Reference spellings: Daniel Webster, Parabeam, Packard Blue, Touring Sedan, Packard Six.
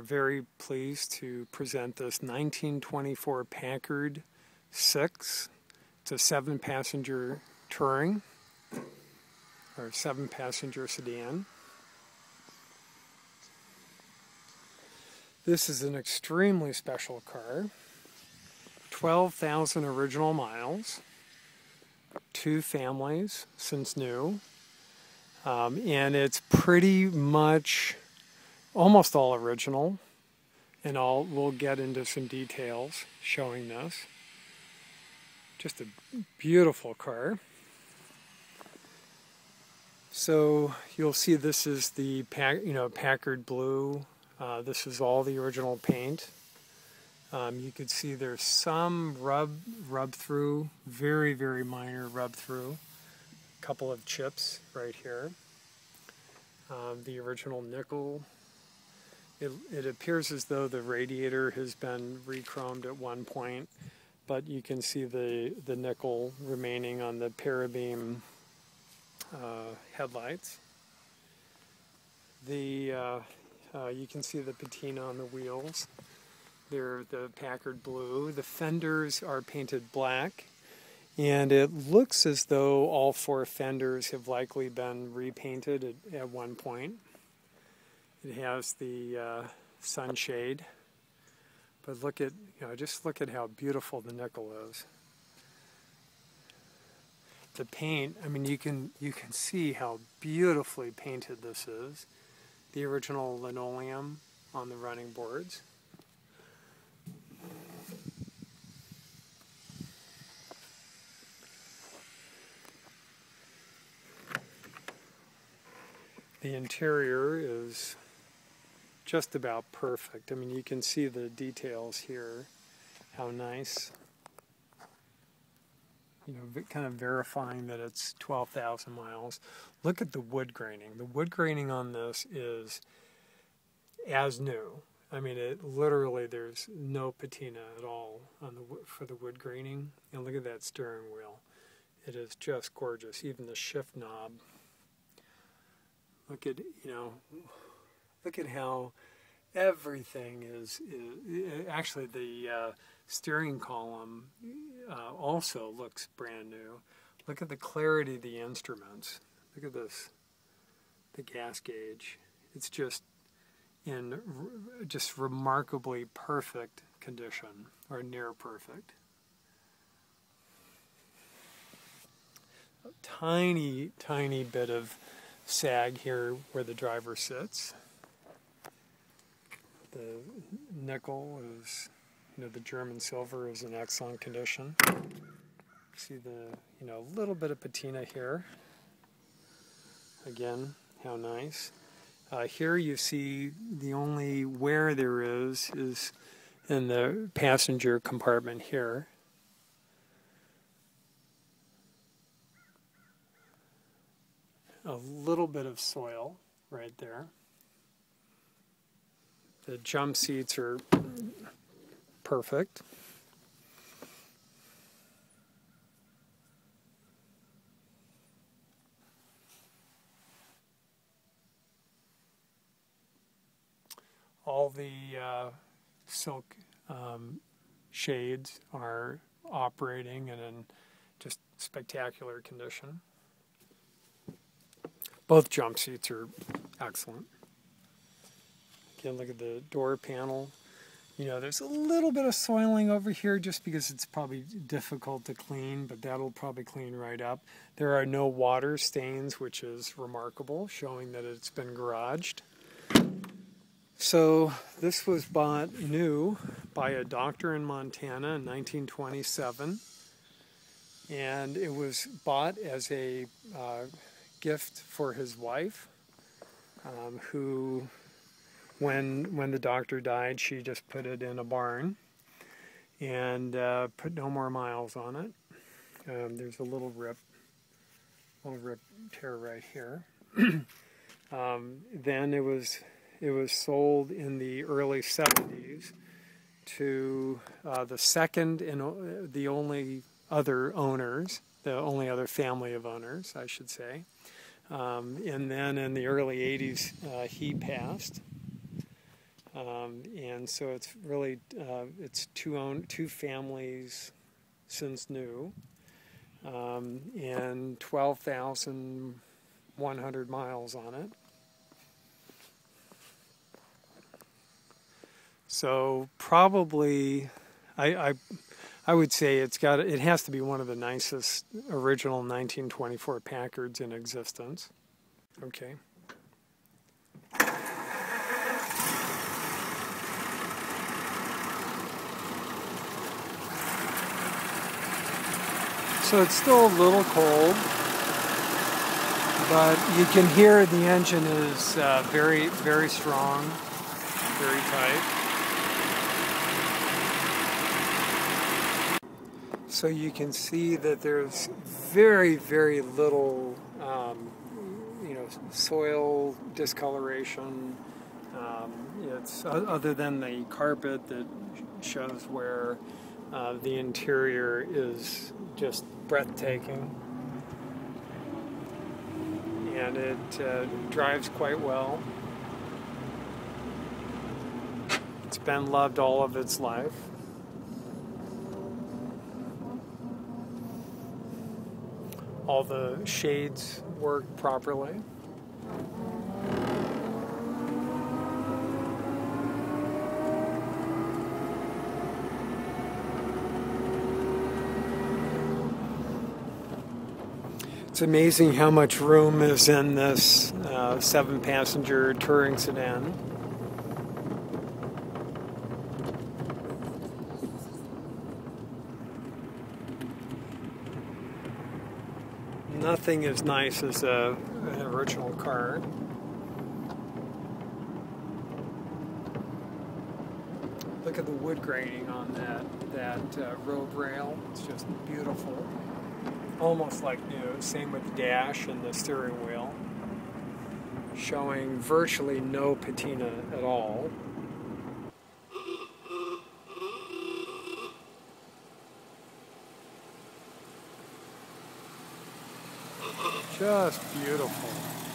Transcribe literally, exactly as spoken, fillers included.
are very pleased to present this nineteen twenty-four Packard Six. It's a seven-passenger touring, or seven-passenger sedan. This is an extremely special car. twelve thousand original miles, two families since new, um, and it's pretty much almost all original, and all we'll get into some details showing this. Just a beautiful car. So you'll see this is the pack, you know, Packard Blue. Uh, this is all the original paint. Um, you could see there's some rub rub through, very very minor rub through. A couple of chips right here. Um, the original nickel. It, it appears as though the radiator has been re-chromed at one point, but you can see the, the nickel remaining on the Parabeam uh, headlights. The, uh, uh, you can see the patina on the wheels. They're the Packard Blue. The fenders are painted black, and it looks as though all four fenders have likely been repainted at, at one point. It has the uh, sunshade. But look at, you know, just look at how beautiful the nickel is. The paint, I mean, you can, you can see how beautifully painted this is. The original linoleum on the running boards. The interior is just about perfect. I mean, you can see the details here, how nice. You know, kind of verifying that it's twelve thousand miles. Look at the wood graining. The wood graining on this is as new. I mean, it literally, there's no patina at all on the for the wood graining. And look at that steering wheel. It is just gorgeous. Even the shift knob. Look at, you know, look at how everything is, is actually the uh, steering column uh, also looks brand new. Look at the clarity of the instruments. Look at this, the gas gauge. It's just in re just remarkably perfect condition, or near perfect. A tiny, tiny bit of sag here where the driver sits. The nickel is, you know, the German silver is in excellent condition. See the, you know, little bit of patina here. Again, how nice. Uh, here you see the only wear there is is in the passenger compartment here. A little bit of soil right there. The jump seats are perfect. All the uh, silk um, shades are operating and in just spectacular condition. Both jump seats are excellent. Again, look at the door panel. You know, there's a little bit of soiling over here just because it's probably difficult to clean, but that'll probably clean right up. There are no water stains, which is remarkable, showing that it's been garaged. So this was bought new by a doctor in Montana in nineteen twenty-seven. And it was bought as a uh, gift for his wife, um, who... When, when the doctor died, she just put it in a barn and uh, put no more miles on it. Um, there's a little rip, little rip tear right here. um, then it was, it was sold in the early seventies to uh, the second and the only other owners, the only other family of owners, I should say. Um, and then in the early eighties, uh, he passed. Um, and so it's really, uh, it's two own, two families since new, um, and twelve thousand one hundred miles on it. So probably, I, I, I would say it's got, it has to be one of the nicest original nineteen twenty-four Packards in existence. Okay. So it's still a little cold, but you can hear the engine is uh, very, very strong, very tight. So you can see that there's very, very little, um, you know, soil discoloration. Um, it's other than the carpet that shows where. Uh, the interior is just breathtaking, and it uh, drives quite well. It's been loved all of its life. All the shades work properly. It's amazing how much room is in this uh, seven passenger touring sedan. Nothing as nice as a, an original car. Look at the wood graining on that, that uh, road rail. It's just beautiful. Almost like new, same with the dash and the steering wheel, showing virtually no patina at all. Just beautiful.